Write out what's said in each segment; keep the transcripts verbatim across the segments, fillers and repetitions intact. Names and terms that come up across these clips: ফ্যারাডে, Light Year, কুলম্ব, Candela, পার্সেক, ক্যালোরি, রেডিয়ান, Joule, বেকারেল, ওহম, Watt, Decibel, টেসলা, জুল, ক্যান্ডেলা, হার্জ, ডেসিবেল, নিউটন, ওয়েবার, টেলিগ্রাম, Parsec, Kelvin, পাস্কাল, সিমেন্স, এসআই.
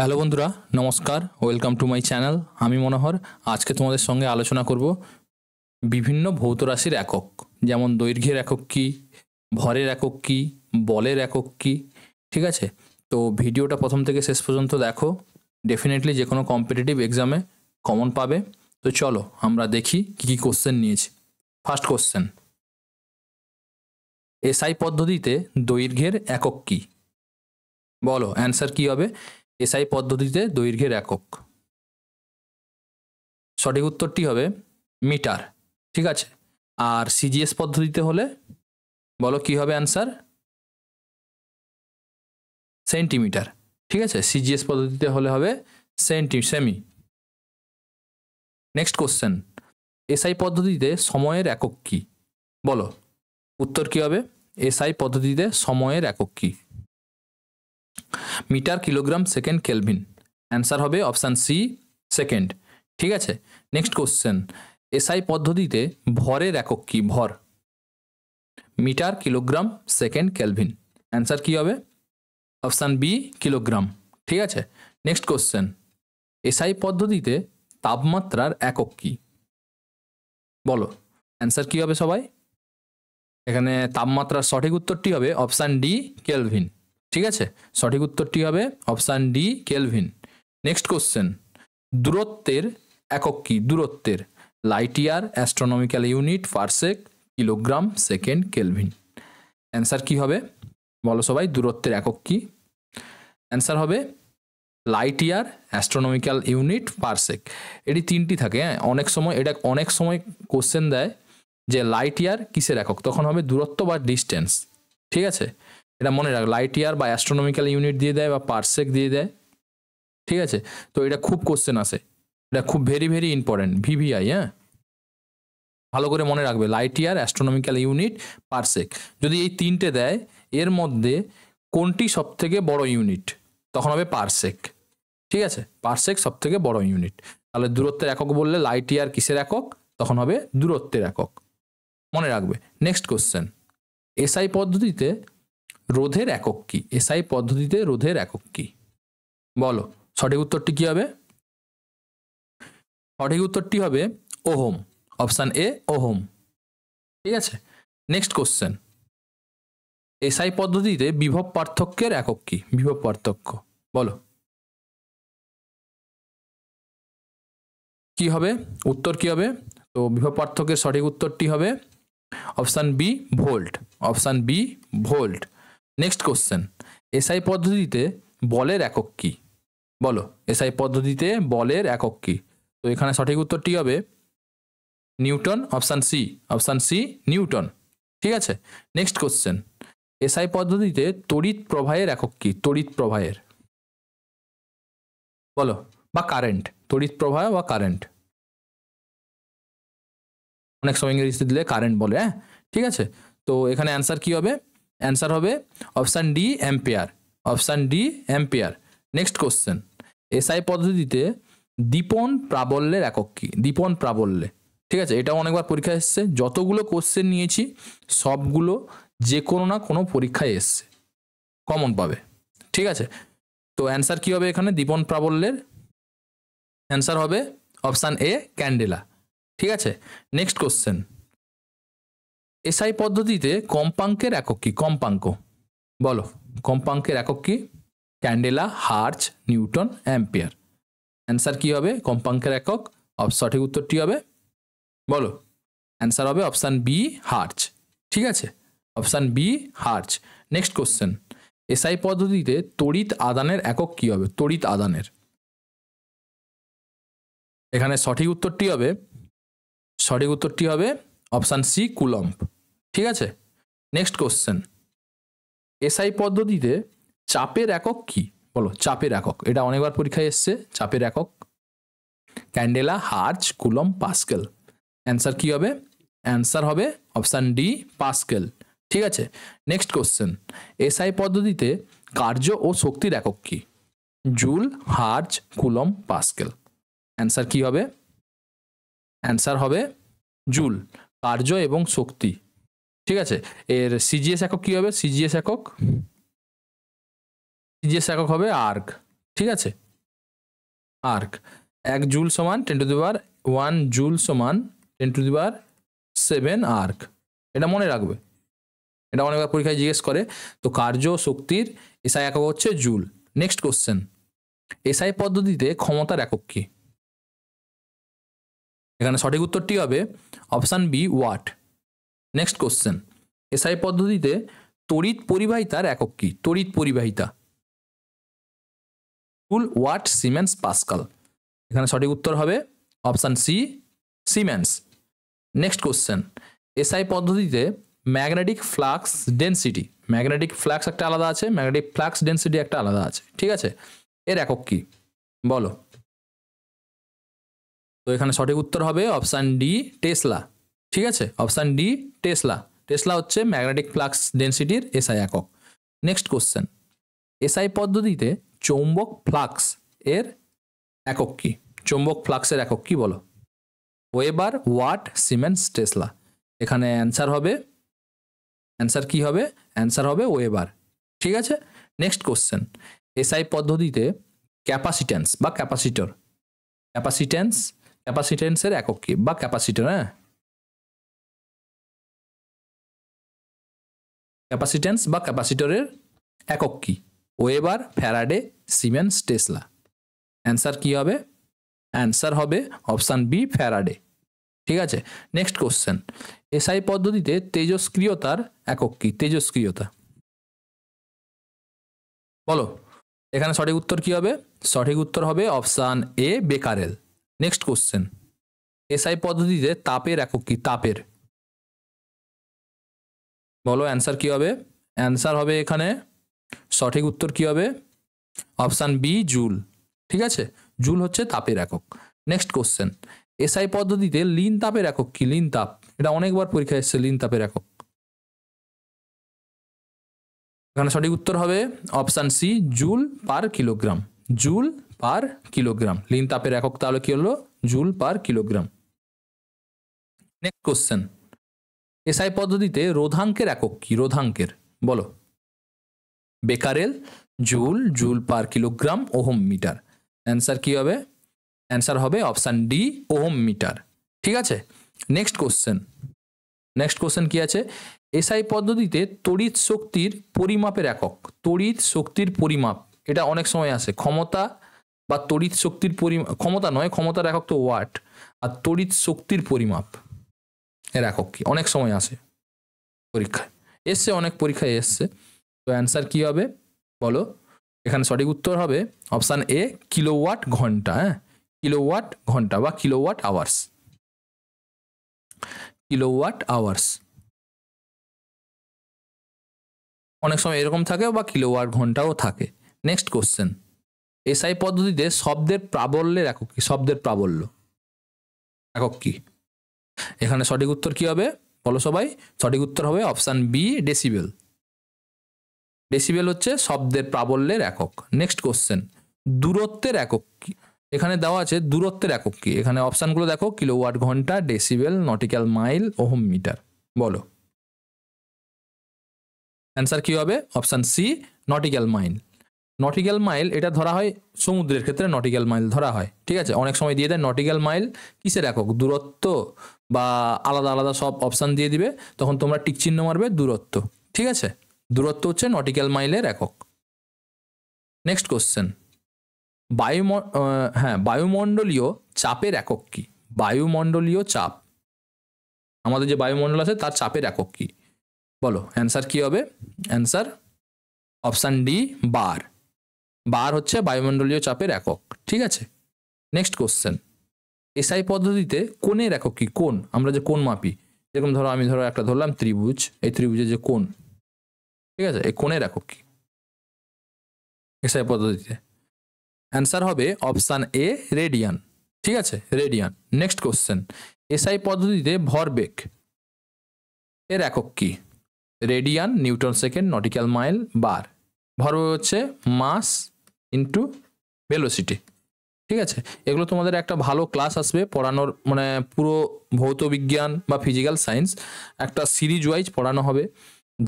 Hello बंधुरा नमस्कार welcome to my channel आमी मनोहर। आज के तुम्हारे संगे आलोचना करब विभिन्न भौत राशिर एकक जेमन दैर्घ्येर एकक कि भरेर एकक कि बलेर एकक कि। ठीक आछे तो भिडियोटा प्रथम थेके शेष पर्यन्त देखो, डेफिनेटली जे कोनो कम्पिटिटिव एग्जामे कमन पाबे। तो चलो आमरा देखी कि कि कोश्चेन नियेछि। फार्स्ट कोश्चेन, एसआई पद्धतिते दैर्घ्येर एकक कि? बोलो आंसर कि होबे। एसआई पद्धतिते दैर्घ्येर एकक सठिक उत्तरटी होबे मीटार। ठीक आछे आर सीजीएस पद्धतिते होले बोलो कि होबे आंसर? सेंटीमीटर। ठीक आछे सीजीएस पद्धतिते होले होबे centi cm. Next question, SI पद्धतिते समयेर एकक कि? बोलो उत्तर कि होबे। एसआई पद्धतिते समयेर एकक कि? Metre kilogram second kelvin. Answer होबे ऑप्शन सी सेकेंड। ठीक आछे नेक्स्ट क्वेश्चन, एसआई पद्धतिते भरेर एकक कि? भर metre kilogram second kelvin. Answer कि होबे? Option B kilogram. ठीक आछे नेक्स्ट क्वेश्चन, एसआई पद्धतिते तापमात्रार एकक कि? बोलो आंसर कि होबे सबाई। एखाने तापमात्रार सठिक उत्तरटी होबे ऑप्शन डी केल्विन। ठीक है सठिक उत्तरटी होबे option D kelvin. Next question, दूरत्वेर एकक कि? दूरत्वेर light year astronomical unit parsec kilogram second kelvin. Answer कि होबे बोलो सबाई। दूरत्वेर एकक कि? आंसर होबे light year astronomical unit parsec. एटी तीनटी थाके। अनेक समय एटा अनेक समय क्वेश्चन देय जे लाइट ईयर किसेर एकक, तखन होबे दूरत्व बा डिस्टेंस। ठीक है এটা মনে রাখ, লাইট ইয়ার বা অ্যাস্ট্রোনমিক্যাল ইউনিট দিয়ে দেয় বা পার্সেক দিয়ে দেয়। ঠিক আছে তো এটা খুব কোশ্চেন আসে, এটা খুব ভেরি ভেরি ইম্পর্টেন্ট ভিভিআই। হ্যাঁ ভালো করে মনে রাখবে, light year astronomical unit পার্সেক। যদি এই তিনটে দেয় এর মধ্যে কোনটি সবথেকে বড় ইউনিট, তখন হবে পার্সেক। ঠিক আছে পার্সেক সবথেকে বড় ইউনিট। তাহলে দূরত্বের একক বললে লাইট ইয়ার কিসের একক, তখন হবে দূরত্বের একক। মনে রাখবে। নেক্সট কোশ্চেন, এসআই পদ্ধতিতে রোধের একক কি? এসআই পদ্ধতিতে রোধের একক কি? বলো সঠিক উত্তরটি কি হবে? সঠিক উত্তরটি হবে ওহম। Option A ওহম। ঠিক আছে নেক্সট কোশ্চেন, এসআই পদ্ধতিতে বিভব পার্থক্যের একক কি? বিভব পার্থক্য বলো কি হবে, উত্তর কি হবে? তো বিভব পার্থক্যের সঠিক উত্তরটি হবে option B volt. Option B volt. Next question, SI पद्धतिते बलेर एकक कि? बोलो एसआई पद्धतिते बलेर एकक कि? तो एखाने सठिक उत्तरटी होबे newton. Option C option C newton. ठीक आछे नेक्स्ट क्वेश्चन, एसआई पद्धतिते तड़ित प्रभावेर एकक कि? तड़ित प्रभावेर बोलो बा कारेंट। तड़ित प्रभाव बा कारेंट अनेक समय इंग्लिश दिले कारेंट बोले। हाँ ठीक आछे तो एखाने आंसर कि होबे? आंसर होबे option D ampere. Option D ampere. Next question, SI पद्धतिते दीपन प्राबल्येर एकक कि? दीपन प्राबल्य। ठीक है एटा अनेकबार परीक्षा एसेছে, যতগুলো কোশ্চেন নিয়েছি সবগুলো যে কোনো না কোনো পরীক্ষায় এসেছে, কমন পাবে। ঠিক আছে তো आंसर কি হবে এখানে দীপন প্রাবল্যের? आंसर হবে অপশন এ ক্যান্ডেলা। ঠিক আছে নেক্সট কোশ্চেন, एसआई पद्धतिते कम्पांकेर एकक कि? कम्पांक बोलो कम्पांकेर एकक कि? Candela hertz newton ampere. Answer कि होबे कम्पांकेर एकक? सठिक उत्तरटी होबे बोलो आंसर होबे ऑप्शन बी हार्ज। ठीक आछे option B hertz. Next question, SI पद्धतिते तड़ित आदानेर एकक कि होबे? तड़ित आदानेर एखाने सठिक उत्तरटी होबे सठिक उत्तरटी होबे ऑप्शन सी कूलम्ब। ठीक आछे नेक्स्ट क्वेश्चन, एसआई पद्धतिते चापेर एकक कि? बोलो चापेर एकक। एटा अनेकबार परीक्षाय एसेছে चापेर एकक candela hertz coulomb pascal. Answer कि होबे? आंसर होबे ऑप्शन डी पास्केल। ठीक आछे नेक्स्ट क्वेश्चन, एसआई पद्धतिते कार्य और शक्तिर एकक कि? Joule hertz coulomb pascal. Answer कि होबे? आंसर होबे जूल। कार्य एवं शक्ति। ठीक आछे एर सीजीएस एकक कि होबे? सीजीएस एकक सीजीएस एकक होबे आर्क। ठीक आछे आर्क एक जूल समान ten to the power one joule समान ten to the power seven erg এটা মনে রাখবে এটা অনেকবার পরীক্ষায় জিজ্ঞেস করে তো কার্য শক্তির এসআই একক হচ্ছে জুল নেক্সট কোশ্চেন এসআই পদ্ধতিতে ক্ষমতার একক কি এখানে সঠিক উত্তরটি হবে option B watt next question এসআই পদ্ধতিতে তড়িৎ পরিবাহিতার একক কি তড়িৎ পরিবাহিতা জুল ওয়াট সিমেন্স পাস্কাল এখানে সঠিক উত্তর হবে option C সিমেন্স next question এসআই পদ্ধতিতে magnetic flux density magnetic flux একটা আলাদা আছে ম্যাগনেটিক ফ্লাক্স ডেনসিটি একটা আলাদা আছে ঠিক আছে এর একক কি বলো তো এখানে সঠিক উত্তর হবে অপশন ডি টেসলা ঠিক আছে অপশন ডি টেসলা টেসলা হচ্ছে ম্যাগনেটিক ফ্লাক্স ডেনসিটির এসআই একক নেক্সট কোশ্চেন এসআই পদ্ধতিতে চৌম্বক ফ্লাক্স এর একক কি চৌম্বক ফ্লাক্সের একক কি বলো ওয়েবার ওয়াট সিমেন্স টেসলা এখানে आंसर হবে आंसर কি হবে आंसर হবে ওয়েবার ঠিক আছে নেক্সট কোশ্চেন এসআই পদ্ধতিতে ক্যাপাসিট্যান্স বা ক্যাপাসিটর ক্যাপাসিট্যান্স ক্যাপাসিট্যান্সের একক কি বা ক্যাপাসিটর হ্যাঁ ক্যাপাসিট্যান্স বা ক্যাপাসিটরের একক কি ওয়েবার ফ্যারাডে সিমেন্স টেসলা answer কি হবে आंसर হবে অপশন বি ফ্যারাডে ঠিক আছে নেক্সট কোশ্চেন এসআই পদ্ধতিতে তেজস্ক্রিয়তার একক কি তেজস্ক্রিয়তা বলো এখানে সঠিক উত্তর কি হবে সঠিক উত্তর হবে option A বেকারেল next question এসআই পদ্ধতিতে তাপের একক কি তাপের বলো आंसर কি হবে आंसर হবে এখানে সঠিক উত্তর কি হবে অপশন বি জুল ঠিক আছে জুল হচ্ছে তাপের একক নেক্সট কোশ্চেন এসআই পদ্ধতিতে লিন তাপের একক কি লিন তাপ এটা অনেকবার পরীক্ষায় এসেছে লিন তাপের একক এখানে সঠিক উত্তর হবে option C জুল per kilogram জুল per kilogram লিন তাপের একক তাহলে কি হলো জুল per kilogram next question এসআই পদ্ধতিতে রোধাঙ্কের একক কি রোধাঙ্কের বলো বেকারেল জুল জুল per kilogram ওহম metre answer की होबे आंसर होबे ऑप्शन डी ओम मीटर ठीक आछे नेक्स्ट क्वेश्चन नेक्स्ट क्वेश्चन की आछे एसआई पद्धतिते तड़ित शक्तिर परिमापेर एकक तड़ित शक्तिर परिमाप एटा अनेक समय आसे क्षमता बा तड़ित शक्तिर परिमाप क्षमता नय क्षमतार एकक तो वाट आर तड़ित शक्तिर परिमाप एर एकक कि अनेक समय आसे परीक्षा एसे अनेक परीक्षा एसे तो आंसर की होबे बोलो এখানে সঠিক উত্তর হবে অপশন এ কিলোওয়াট ঘন্টা হ্যাঁ কিলোওয়াট ঘন্টা বা কিলোওয়াট আওয়ার্স কিলোওয়াট আওয়ার্স অনেক সময় এরকম থাকে বা কিলোওয়াট ঘন্টাও থাকে নেক্সট কোশ্চেন এসআই পদ্ধতিতে শব্দের প্রাবল্যের একক কি শব্দের প্রাবল্য একক কি এখানে সঠিক উত্তর কি হবে বলো সবাই সঠিক উত্তর হবে অপশন বি ডেসিবেল डेसिबेल হচ্ছে শব্দের প্রাবল্যের একক নেক্সট কোশ্চেন দূরত্বের একক কি এখানে দেওয়া আছে দূরত্বের একক কি এখানে অপশনগুলো দেখো কিলোওয়াট ঘন্টা ডেসিবেল nautical mile ওহম metre বলো आंसर কি হবে option C nautical mile nautical mile এটা ধরা হয় সমুদ্রের ক্ষেত্রে নটিক্যাল মাইল ধরা হয় ঠিক আছে অনেক সময় দিয়ে দেয় নটিক্যাল মাইল কিসের একক দূরত্ব বা আলাদা আলাদা সব অপশন দিয়ে দিবে তখন তোমরা টিক চিহ্ন মারবে দূরত্ব ঠিক আছে দূরত্ব হচ্ছে নটিক্যাল মাইলের একক নেক্সট কোশ্চেন বায়ু হ্যাঁ বায়ুমণ্ডলীয় চাপের একক কি বায়ুমণ্ডলীয় চাপ আমাদের যে বায়ুমণ্ডল আছে তার চাপের একক কি বলো आंसर কি হবে answer option D bar bar হচ্ছে বায়ুমণ্ডলীয় চাপের একক ঠিক আছে নেক্সট কোশ্চেন এসআই পদ্ধতিতে কোণের একক কি কোণ আমরা যে কোণ মাপি এরকম ধরো আমি ধরো একটা ধরলাম ত্রিভুজ এই ত্রিভুজের যে কোণ ঠিক আছে এই কোণের একক কি এসআই পদ্ধতিতে आंसर হবে অপশন এ রেডিয়ান ঠিক আছে রেডিয়ান নেক্সট কোশ্চেন এসআই পদ্ধতিতে ভরবেগ এর একক কি রেডিয়ান নিউটন second nautical mile bar ভরবেগ হচ্ছে মাস ইনটু ভেলোসিটি ঠিক আছে এগুলো তোমাদের একটা ভালো ক্লাস আসবে পড়ানোর মানে পুরো ভৌত বিজ্ঞান বা ফিজিক্যাল সায়েন্স একটা সিরিজ ওয়াইজ পড়ানো হবে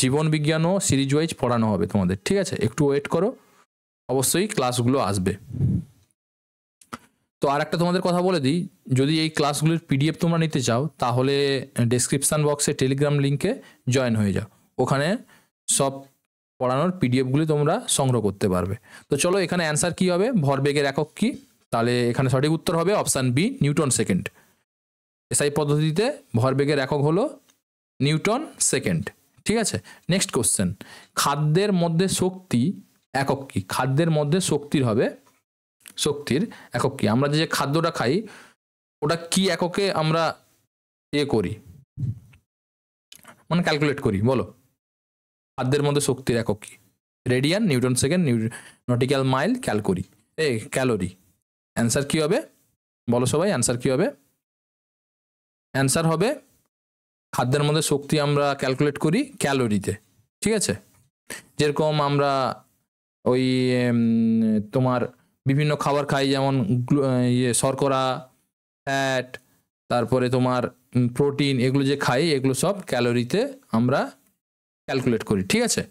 जीवन विज्ञानों सीरीज वाइज पढ़ाना होबे तुम्हादेर ठीक आछे एकटू वेट करो अवश्य क्लासगुलो आसबे तो और একটা তোমাদের কথা বলে দিই, যদি এই ক্লাসগুলোর পিডিএফ তোমরা নিতে চাও তাহলে ডেসক্রিপশন বক্সে টেলিগ্রাম লিংকে জয়েন হয়ে যাও, ওখানে সব পড়ানোর পিডিএফ গুলো তোমরা সংগ্রহ করতে পারবে। তো চলো এখানে অ্যানসার কি হবে, ভরবেগের একক কি, তাহলে এখানে সঠিক উত্তর হবে option B নিউটন second. এসআই পদ্ধতিতে ভরবেগের একক হলো নিউটন সেকেন্ড। ঠিক আছে, নেক্সট কোশ্চেন, খাদ্যের মধ্যে শক্তি একক কি, খাদ্যের মধ্যে শক্তির হবে, শক্তির একক কি, আমরা যে খাদ্যটা খাই ওটা কি এককে আমরা এ করি মানে ক্যালকুলেট করি, বলো খাদ্যের মধ্যে শক্তির একক কি, রেডিয়ান, নিউটন second, nautical mile, ক্যালকুরি এ ক্যালোরি। অ্যান্সার কি হবে বলো সবাই, অ্যান্সার কি হবে, অ্যান্সার হবে খাদ্যের মধ্যে শক্তি আমরা ক্যালকুলেট করি ক্যালোরিতে। ঠিক আছে, যেরকম আমরা ওই তোমার বিভিন্ন খাবার খাই যেমন ইয়ে শর্করা, ফ্যাট, তারপরে তোমার প্রোটিন, এগুলো যে খাই এগুলো সব ক্যালোরিতে আমরা ক্যালকুলেট করি। ঠিক আছে,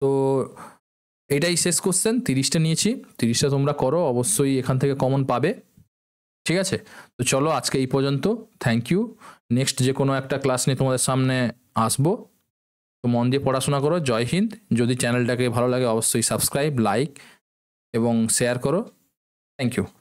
তো এটাই শেষ কোশ্চেন, তিরিশটা নিয়েছি, তিরিশটা তোমরা করো, অবশ্যই এখান থেকে কমন পাবে। ঠিক আছে, তো চলো আজকে এই পর্যন্ত, থ্যাংক ইউ। নেক্সট যে কোনো একটা ক্লাস নিয়ে তোমাদের সামনে আসবো, তো মন দিয়ে পড়াশোনা করো, জয় হিন্দ। যদি চ্যানেলটাকে ভালো লাগে অবশ্যই সাবস্ক্রাইব, লাইক এবং শেয়ার করো। Thank you.